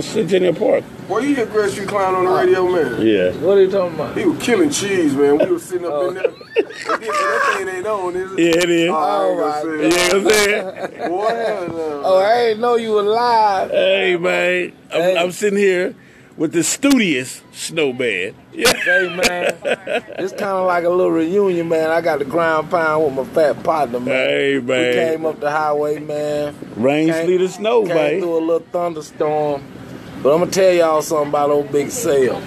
Centennial Park. Were you a Greg Street clown on the radio, man? Yeah. What are you talking about? He was killing cheese, man. We was sitting up in there. That thing ain't on, is it? Yeah, it is. All right. You know what I'm saying? Boy, oh, I ain't know you alive. Hey, man. I'm sitting here with the studious snowman. Yeah. Hey, man. It's kind of like a little reunion, man. I got the ground pound with my fat partner, man. Hey, man. We came up the highway, man. Rain, sleet, or snow, man. Came through a little thunderstorm. But I'm going to tell y'all something about old Big Sale.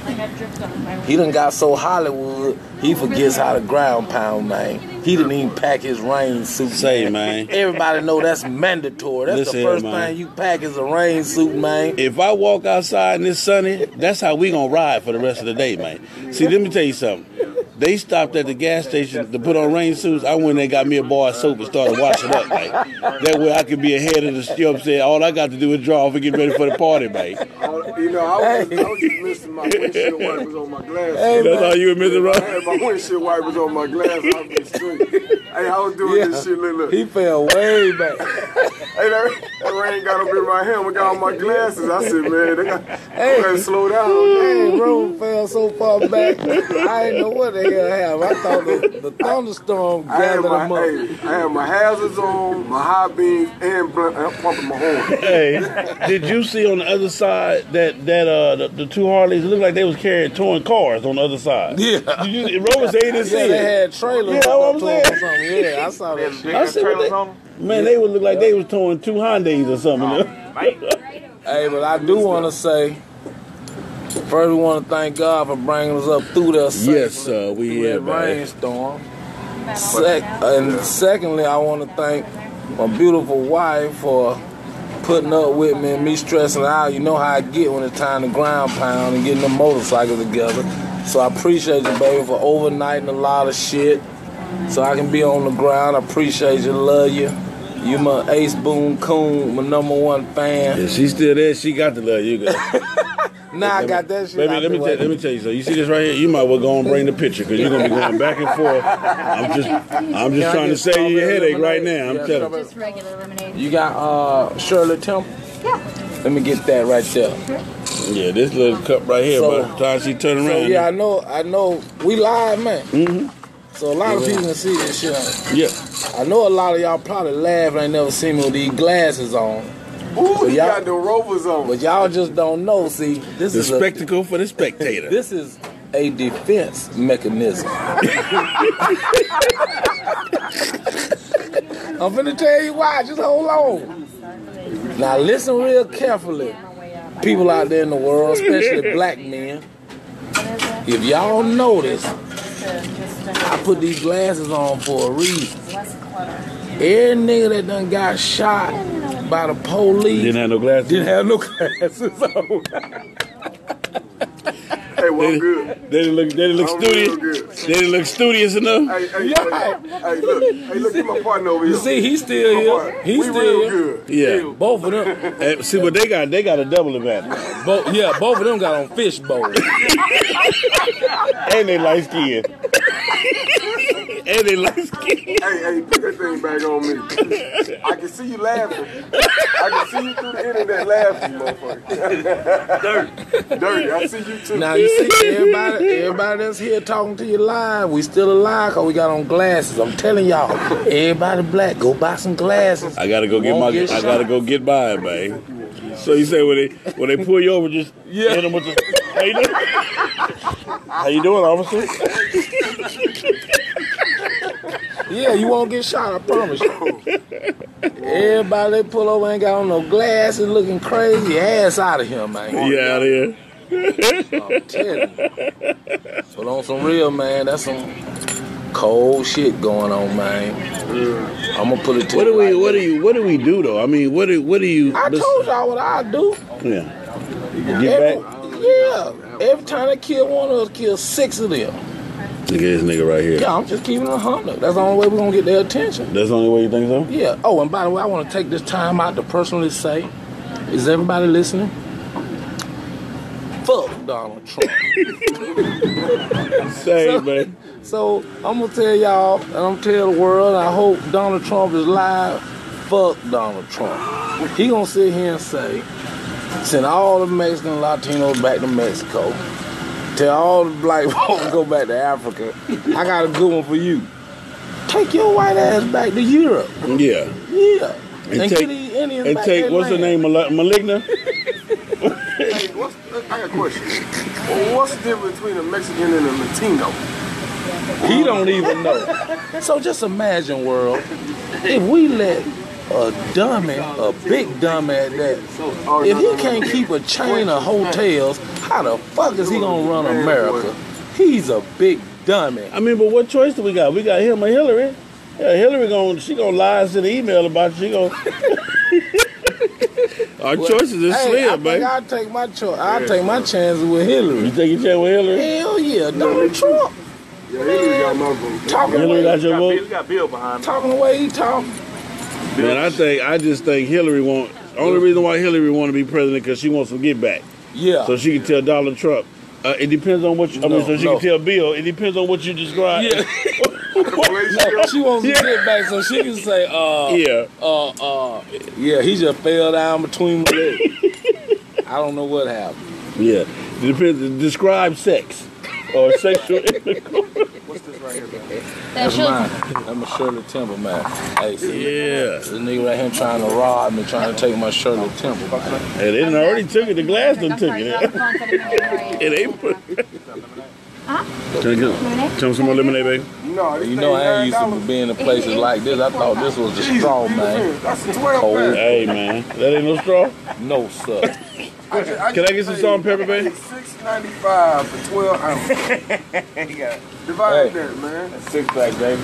He done got so Hollywood, he forgets how to ground pound, man. He didn't even pack his rain suit. Say, man. Everybody know that's mandatory. That's the first thing you pack is a rain suit, man. If I walk outside and it's sunny, that's how we going to ride for the rest of the day, man. See, let me tell you something. They stopped at the gas station to put on rain suits. I went there and got me a bar of soap and started washing up, man. That way I could be ahead of the show. All I got to do is draw off and get ready for the party, man. You know, I was just missing my windshield wipers on my glass. Hey, that's all you were missing, right? I had my windshield wipers on my glass. I was straight. Hey, I was doing this shit, look. He fell way back. Hey, that rain got up in my helmet, got on my glasses. I said, man, they got to slow down. Hey, bro, fell so far back. I didn't know what they. I thought the thunderstorm gathered them up. I had my hazards on, my high beams, and pumping my horn. Hey, did you see on the other side that the two Harleys looked like they was carrying torn cars on the other side? Yeah. Roman said he didn't see it. They had trailers. Yeah, what I'm saying. Yeah, I saw that. I said trailers on them. Man, they would look like they was towing two Hondas or something. Hey, but I do want to say, first, we want to thank God for bringing us up through there safely. Yes, sir. We here, man. Rainstorm. Secondly, I want to thank my beautiful wife for putting up with me and me stressing out. You know how I get when it's time to ground pound and getting the motorcycle together. So I appreciate you, baby, for overnighting a lot of shit so I can be on the ground. I appreciate you. Love you. You my Ace Boone Coon, my #1 fan. Yeah, she's still there. She got to love you guys. Nah, I got that shit. Let me tell you something. You see this right here? You might well go and bring the picture because you're gonna be going back and forth. I'm just trying to save you a headache right now. I'm telling you. Just regular lemonade. You got Shirley Temple? Yeah. Let me get that right there. Yeah, this little cup right here. So, by the time she turned around. So yeah, I know. We live, man. So a lot of people can see this shit. Yeah. I know a lot of y'all probably laugh and ain't never seen me with these glasses on. Ooh, so you got the Rovers on. But y'all just don't know. See, this is a spectacle for the spectator. This is a defense mechanism. I'm finna tell you why. Just hold on. Now listen real carefully, people out there in the world, especially black men. If y'all notice, I put these glasses on for a reason. Every nigga that done got shot by the police didn't have no glasses on. Hey, well, good. They didn't look studious. They didn't look studious enough. Hey, look at my partner over here. You see, he's still here. He's still good. Yeah, both of them. Hey, see what they got a double advantage. Both of them got on fish bowls. And they light skin. And they like skin. Hey, put that thing back on me. I can see you laughing. I can see you through the internet laughing, motherfucker. Dirty. I see you too. Now you see everybody that's here talking to you live. We still alive because we got on glasses. I'm telling y'all, everybody black, go buy some glasses. I gotta go get mine, man. So you say when they pull you over, just hit them with the. How you doing, officer? Yeah, you won't get shot, I promise you. Everybody they pull over ain't got on no glasses, looking crazy. Your ass out of here, man. You out of here. I'm telling you. But on some real, man, that's some cold shit going on, man. Yeah. I'm gonna put it to you. What do we do though? I mean, what do you? I told y'all what I do. Yeah. Every time they kill one of us, kill 6 of them. Look at this nigga right here. Yeah, I'm just keeping it 100. That's the only way we're going to get their attention. That's the only way you think so? Yeah. Oh, and by the way, I want to take this time out to personally say, is everybody listening? Fuck Donald Trump. Same, man. So, I'm going to tell y'all, and I'm going to tell the world, I hope Donald Trump is live. Fuck Donald Trump. He going to sit here and say, Send all the Mexican Latinos back to Mexico. Tell all the black folks to go back to Africa. I got a good one for you. Take your white ass back to Europe. Yeah. Yeah. And take, get these Indians and back take their what's land. The name of Maligna? Hey, I got a question. What's the difference between a Mexican and a Latino? He don't even know. So just imagine, world, if we let a dummy, a big dummy at that, if he can't keep a chain of hotels, how the fuck is he gonna run America? He's a big dummy. I mean, but what choice do we got? We got him or Hillary. Yeah, Hillary gonna lie to the email about you. She gonna our choices is slim, man. I take my choice. I take my chances with Hillary. You take your chance with Hillary? Hell yeah, Donald Trump. Yeah, Hillary got my vote. Talking Hillary got your vote. He got Bill behind. Talking the way he talking. Man, I just think Hillary won't. Only reason why Hillary want to be president because she wants some get back. Yeah. So she can tell Donald Trump. It depends on what. Can tell Bill. It depends on what you describe. Yeah. No, she wants to get back, so she can say, he just fell down between my legs. I don't know what happened. Yeah. It depends. Describe sex. Or sexual intercourse. What's this right here, man? That's mine. I'm a Shirley Temple man. Hey, this nigga right here trying to rob me, trying to take my Shirley Temple. Man. Hey, they already took it. The glass done took it. It ain't put. Huh? Tell me some more lemonade, baby. No, you know I ain't used to being in places like this. I thought this was a straw, man. That's a 12. Cold. Hey, man, that ain't no straw. No, sir. Can I get some salt and pepper, baby? $6.95 for 12 ounces. Divide that, man. That's $6 baby.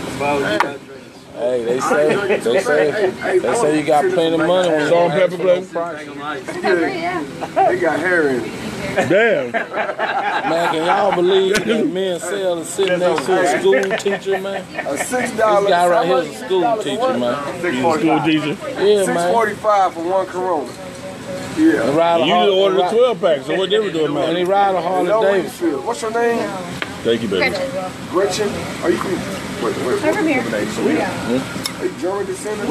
Hey, they say you got plenty of money with salt and pepper, baby. They got hair in it. Damn. Man, can y'all believe that me and Sel is sitting next to a school teacher, man? A $6. This guy right here is a school teacher, man. Yeah, man. $6.45 for one Corona. Yeah. And you just ordered a 12-pack, so what they were doing, man? And he ride a Harley-Davidson. What's your name? Thank you, baby. Gretchen. Are you wait. Over here. Are you German descendant?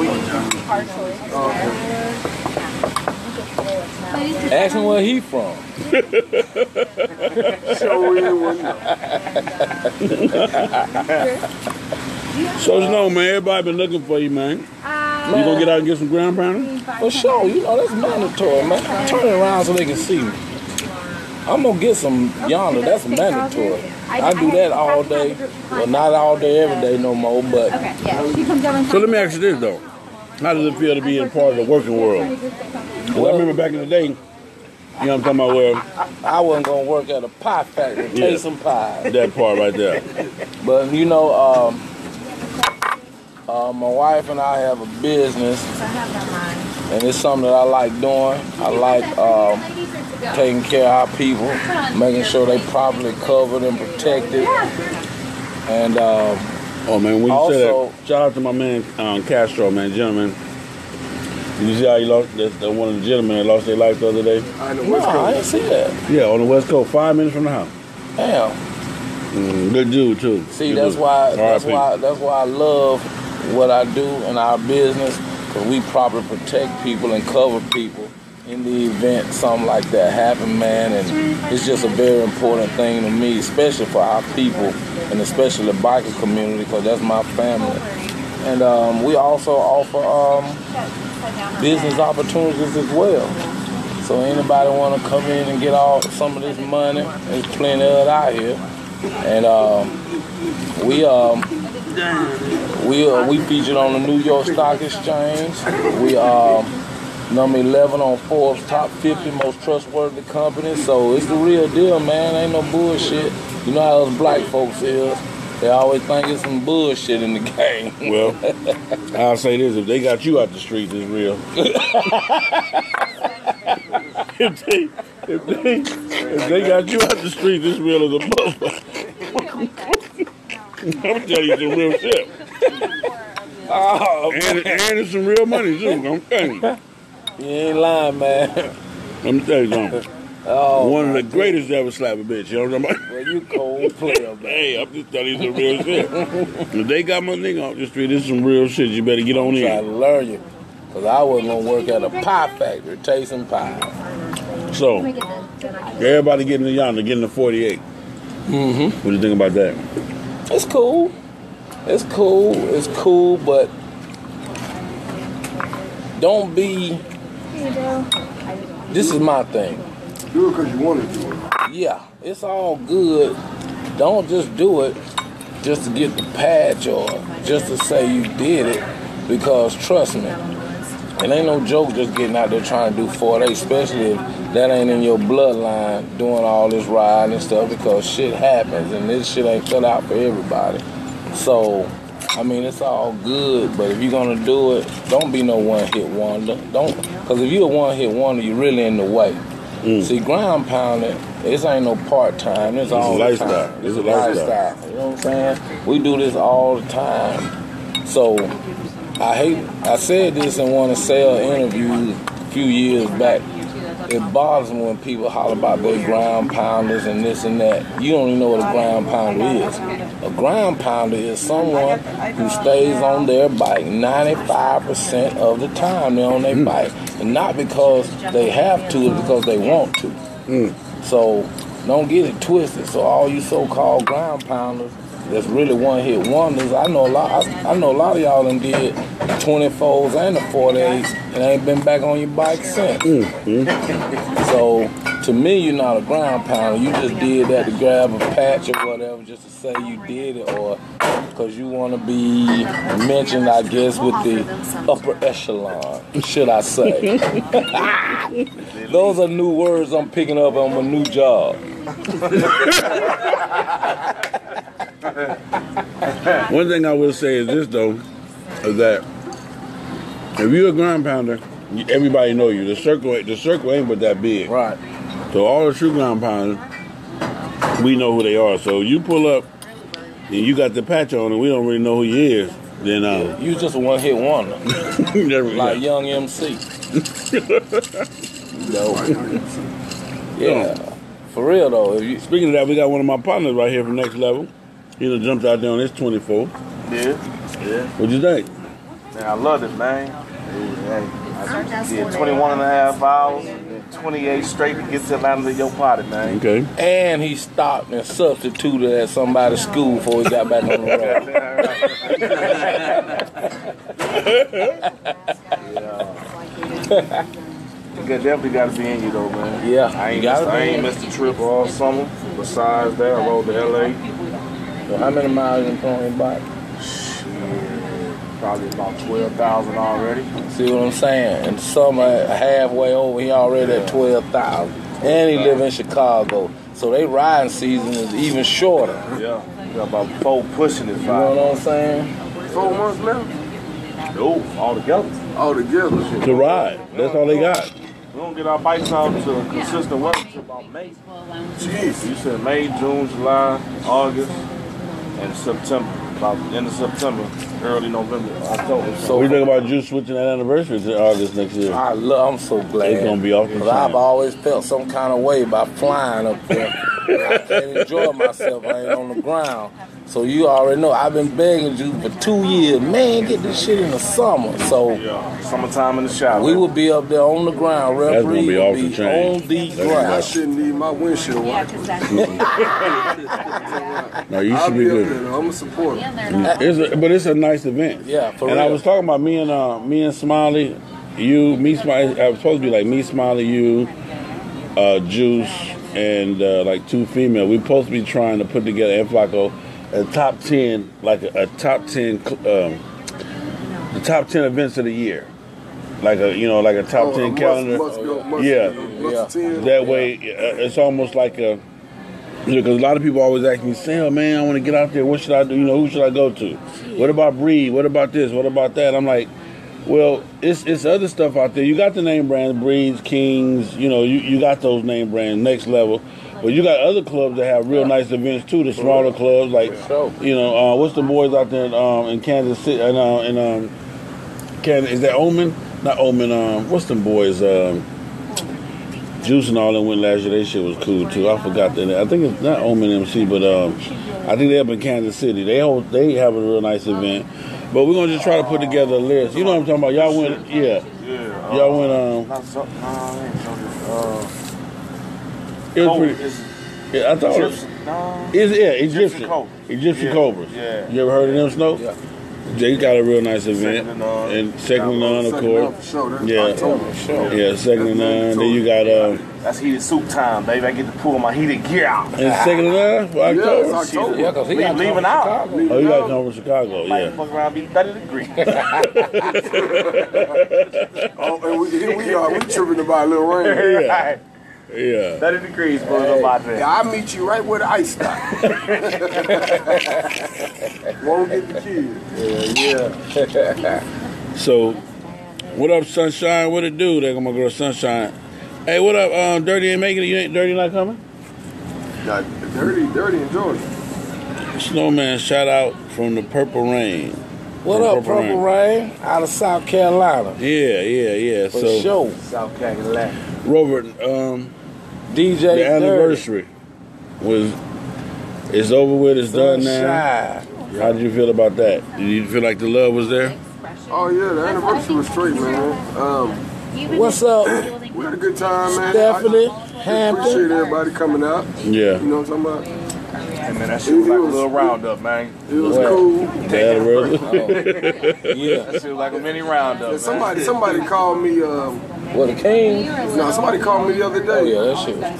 Partially. Ask him where he from. So you know, man, everybody been looking for you, man. You gonna get out and get some ground pounder? For sure, you know, that's mandatory, man. Turn it around so they can see me. I'm gonna get some yonder, that's mandatory. I do that all day. Well, not all day, every day no more, but. So let me ask you this, though. How does it feel to be in part of the working world? Well, I remember back in the day, you know what I'm talking about, where I wasn't gonna work at a pie factory, taste some pie. That part right there. But you know, my wife and I have a business, and it's something that I like doing. I like taking care of our people, making sure they properly covered and protected, and oh man, when you say that, shout out to my man Castro, man, gentlemen. Did you see how he lost? That one of the gentlemen that lost their life the other day. On the West Coast. I didn't see that. Yeah, on the West Coast, 5 minutes from the house. Damn. Good dude too. See, good dude. That's why I love what I do in our business, because we properly protect people and cover people in the event something like that happen, man. And it's just a very important thing to me, especially for our people and especially the biker community, because that's my family. And we also offer business opportunities as well. So anybody want to come in and get all some of this money? There's plenty of it out here. And we featured on the New York Stock Exchange. We number 11 on Forbes Top 50 Most Trustworthy Companies. So it's the real deal, man. Ain't no bullshit. You know how us black folks is. They always think it's some bullshit in the game. Well, I'll say this. If they got you out the streets, it's real. If they got you out the streets, it's real as a motherfucker. I'm telling you, the real shit. Oh, and it's some real money, too. I'm telling you. You ain't lying, man. Let me tell you something. Oh, one of the greatest ever slap a bitch. You know what I'm talking about? Well, you cold player, man. Hey, I'm just telling you some real shit. If they got my nigga off the street, this is some real shit. You better get on in. I'm trying to learn you. Because I wasn't going to work at a pie factory. Taste some pie. So everybody getting the yonder, getting the 48. Mm-hmm. What do you think about that? It's cool. It's cool. It's cool, but don't be. This is my thing. Do it because you want to do it. Yeah, it's all good. Don't just do it just to get the patch or just to say you did it, because trust me, it ain't no joke just getting out there trying to do 4A, especially if that ain't in your bloodline, doing all this riding and stuff, because shit happens and this shit ain't cut out for everybody. So, I mean, it's all good, but if you're going to do it, don't be no one-hit wonder. Don't, because if you're a one-hit wonder, you're really in the way. Mm. See, ground pounding, this ain't no part-time. It's all the time. It's a lifestyle. You know what I'm saying? We do this all the time. So, I said this in one of Sale interviews a few years back. It bothers me when people holler about their ground pounders and this and that. You don't even know what a ground pounder is. A ground pounder is someone who stays on their bike 95% of the time they're on their bike. And not because they have to, it's because they want to. So don't get it twisted. So all you so-called ground pounders that's really one-hit wonders, I know a lot of y'all done did 24s and the 48s and ain't been back on your bike since. So to me, you're not a ground pounder. You just did that to grab a patch or whatever, just to say you did it, or because you want to be mentioned, I guess, with the upper echelon, should I say. Those are new words I'm picking up on my new job. One thing I will say is this, though, is that if you're a ground pounder, everybody know you. The circle ain't but that big. Right. So all the true ground pounders, we know who they are. So you pull up and you got the patch on and we don't really know who you is. Then you just a one-hit wonder. Like Young MC. Yeah. For real, though. Speaking of that, we got one of my partners right here from Next Level. He done jumped out there on his 24. Yeah. What'd you think? Man, I loved it, man. I did 21 and a half hours, 28 straight to get to Atlanta to your party, man. Okay. And he stopped and substituted at somebody's school before he got back on the road. Yeah. You definitely got to be in you, though, man. Yeah. I ain't missed the trip all summer. Besides that, I rode to L.A. So how many miles you on your bike? Probably about 12,000 already. See what I'm saying? And some halfway over, he already at 12,000. And he live in Chicago, so they riding season is even shorter. Yeah, we got about four pushing it. You know what I'm saying? 4 months left. Nope, all together. To ride, that's all they got. We don't get our bikes out to consistent weather until about May. Jeez. You said May, June, July, August, and September. About the end of September, early November, October. So we think about you switching that anniversary to August next year. I'm so glad. It's gonna be off the chain. I've always felt some kind of way by flying up there. I can't enjoy myself. I ain't on the ground. So you already know I've been begging you for 2 years, man. Get this shit in the summer. So summertime in the shower. We will be up there on the ground. Referee will be on the ground. I shouldn't need my windshield wiper. No, you should be good. I'm a supporter. But it's a nice event. Yeah, for real. And I was talking about me and Smiley, you, me, Smiley. I was supposed to be like me, Smiley, you, Juice, and like two female. We're supposed to be trying to put together Flaco. The top ten events of the year, like a top 10 calendar. Must go. That way, it's almost like a, because a lot of people always ask me, "Sam, man, I want to get out there. What should I do? You know, who should I go to? What about Breed? What about this? What about that?" I'm like, well, it's other stuff out there. You got the name brands, Breeds, Kings. You know, you got those name brands, Next Level. But you got other clubs that have real nice events too. The smaller clubs, like what's the boys out there in Kansas City? Is that Omen? Not Omen. What's them boys? Juice and all them went last year. They shit was cool too. I forgot that. I think it's not Omen MC, but I think they up in Kansas City. They have a real nice event. But we're gonna just try to put together a list. You know what I'm talking about? Y'all went. Y'all went. It was pretty. Yeah, I thought Egyptian Cobras. Egyptian Cobras. Yeah. You ever heard of them, Snow? Yeah. They got a real nice event. Second and none, of course. Yeah, second and none. Then you got that's heated soup time, baby. I get to pull my heated gear out. And second and none? For October? Yeah, it's October. Yeah, because he got leaving out. Oh, you got to come from Chicago, yeah. Might fuck around be 30 degrees. Oh, and here we are. We tripping about a little rain. Yeah. Yeah. 30 degrees, boys, hey. About that. Yeah, I'll meet you right where the ice stop. Won't get the kids. Yeah, yeah. So, what up, Sunshine? What it do? There go my girl, Sunshine. Hey, what up, Dirty ain't making it? You ain't Dirty not coming? Nah, Dirty and Georgia. Snowman shout out from the Purple Rain. What up, Purple Rain? Out of South Carolina. Yeah. For sure. South Carolina. Robert, DJ the anniversary it's over with, it's done now. How did you feel about that? Did you feel like the love was there? Oh yeah, the anniversary was straight, man. What's up? We had a good time, man. Stephanie, Hampton. Appreciate everybody coming out. Yeah. You know what I'm talking about? Hey man, that shit was like a little roundup, man. It was cool. Yeah, that shit was like a mini roundup. Yeah, somebody called me. What the Kings? No, somebody called me the other day. Oh, yeah, that shit was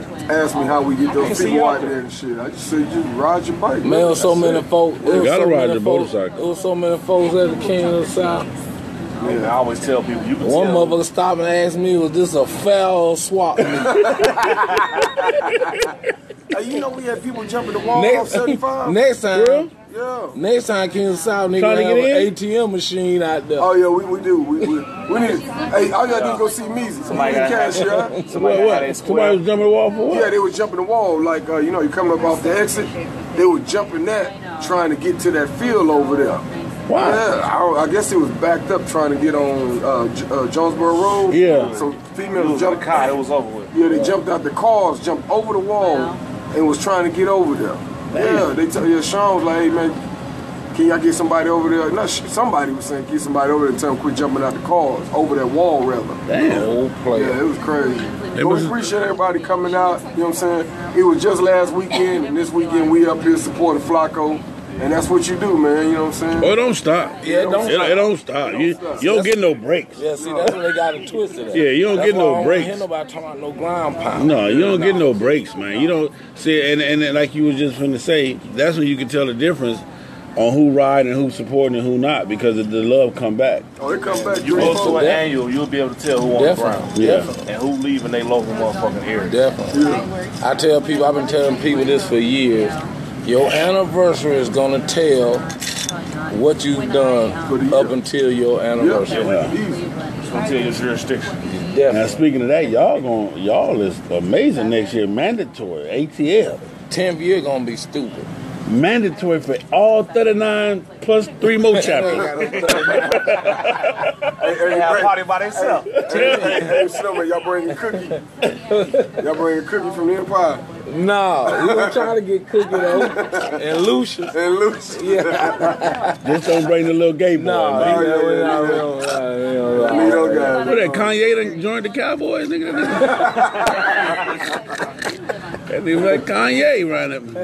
crazy. Asked me how we get those people out there and shit. I just said, you ride your bike. Man, man. It was so many folks at the Kings of the South. Yeah, I always tell people, you can one motherfucker stopped and asked me, was this a foul swap? You know, we had people jumping the wall off 75. Next time, yeah. Next time, King of the South, nigga, have an ATM machine out there. Oh yeah, we do. We need. Hey, all y'all do is go see Meezy. Somebody got cash, y'all. Somebody was jumping the wall for what? Yeah, they were jumping the wall. Like you know, you coming up off the exit, they were jumping that, trying to get to that field over there. Wow. Yeah, I guess it was backed up trying to get on Jonesboro Road. Yeah. So females jumped the car. It was over with. Yeah, they jumped out the cars, jumped over the wall, and was trying to get over there. Damn. Yeah, Sean was like, hey man, can y'all get somebody over there? No, somebody was saying, get somebody over there and tell them quit jumping out the cars, over that wall rather. Damn. Yeah, it was crazy. We appreciate everybody coming out, you know what I'm saying? It was just last weekend, and this weekend we up here supporting Flacco. And that's what you do, man. You know what I'm saying? Well, it don't stop. Yeah, it don't stop. You don't get no breaks. Yeah, see, that's where they got it twisted at. Yeah, you don't get no breaks. I don't hear nobody talking about no ground pound. No, you don't get no breaks, man. You don't see, and like you was just finna say, that's when you can tell the difference on who ride and who supporting and who not, because the love come back. Oh, it come back. You go to an annual, you'll be able to tell who on the ground. Yeah. And who leaving their local motherfucking area. Definitely. Yeah. I tell people, I've been telling people this for years. Your anniversary is gonna tell what you've done up until your anniversary. Yeah. It's gonna tell your jurisdiction. Definitely. Now speaking of that, y'all is amazing next year. Mandatory ATL. 10th year gonna be stupid. Mandatory for all 39 plus 3 more chapters. They have a party by themselves. Y'all bring a cookie. Y'all bring a cookie from the Empire. No, we were trying to get Cookie though, and Lucius. Yeah. Just don't bring the little gay boy. No, we don't. What that Kanye done joined the Cowboys, nigga? That nigga like Kanye running up.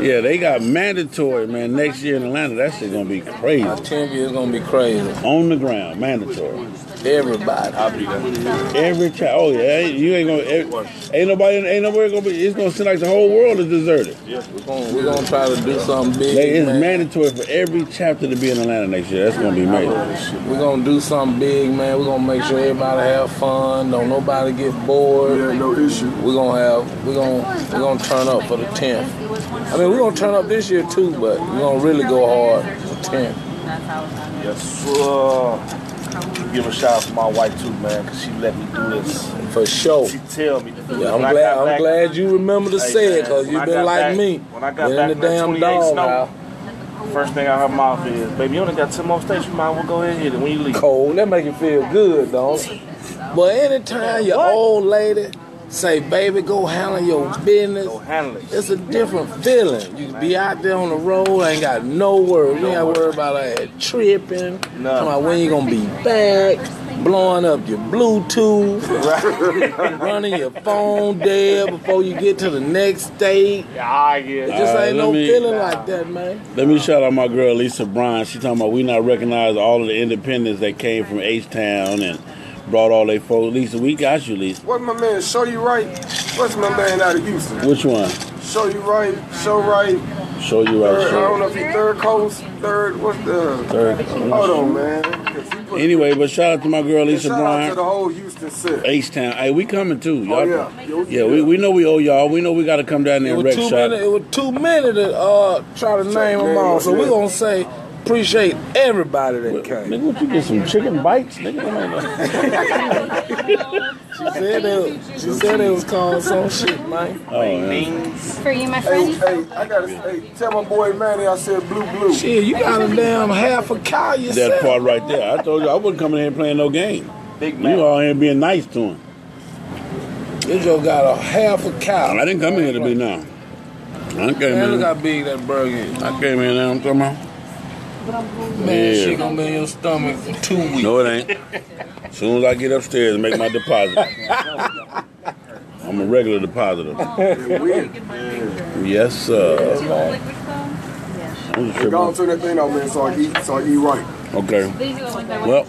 Yeah, they got mandatory, man. Next year in Atlanta, that shit gonna be crazy. Our 10th year is gonna be crazy. On the ground, mandatory. Everybody, I'll be there. Every child. Oh yeah, you ain't gonna. Ain't nowhere gonna be. It's gonna seem like the whole world is deserted. Yeah, we're gonna try to do something big. It's mandatory for every chapter to be in Atlanta next year. That's gonna be amazing. We're gonna do something big, man. We're gonna make sure everybody have fun. Don't nobody get bored. Yeah, no issue. We're gonna turn up for the 10th. I mean, we're going to turn up this year, too, but we're going to really go hard for 10. Yes, sir. Give a shout out to my wife, too, man, because she let me do this. For sure. She tell me to do it. I'm glad you remember to say it, because you've been like me. When I got back in the damn dog now. First thing out of her mouth is, baby, you only got 10 more states, you might as well go ahead and hit it when you leave. Cold. That make you feel good, don't it? But anytime your old lady say, baby, go handle your business. Go handle it. It's a different feeling. You be out there on the road, ain't got no worries. You ain't got to worry about tripping. No. When you going to be back. blowing up your Bluetooth, right? Running your phone dead before you get to the next state. It just ain't no feeling like that, man. Let me shout out my girl Lisa Bryant. She talking about we not recognize all of the independents that came from H Town and brought all they folks. Lisa, we got you, Lisa. What's my man? Show You Right. What's my man out of Houston? Which one? Show You Right. Show Right. Show You Right. Third, show. I don't know if he's Third Coast. Third. What's the? Third. Hold on, man. Anyway, but shout out to my girl Lisa Bryant. Shout out to the whole Houston city. H Town. Hey, we coming too, y'all. Oh, yeah. Yeah, we know we owe y'all. We know we got to come down there and wreck shop. It was too many to try to name them all, so we're gonna say. Appreciate everybody that came. Nigga, what you get some chicken bites? Nigga, she said it was called some shit, man. Oh, man. For you, my friend. Hey, I gotta say, tell my boy Manny I said blue. Shit, you got a damn half a cow yourself. That part right there. I told you I wasn't coming here playing no game. Big man. You all here being nice to him. You just got a half a cow. I didn't come here to be now. I came here. Look how big that burger is. I came here now, I'm talking about. Man, she gonna be in your stomach for 2 weeks. No, it ain't. As soon as I get upstairs and make my deposit. I'm a regular depositor. Yes, sir. I'm going to turn that thing out, man, so I eat right. Okay. Well.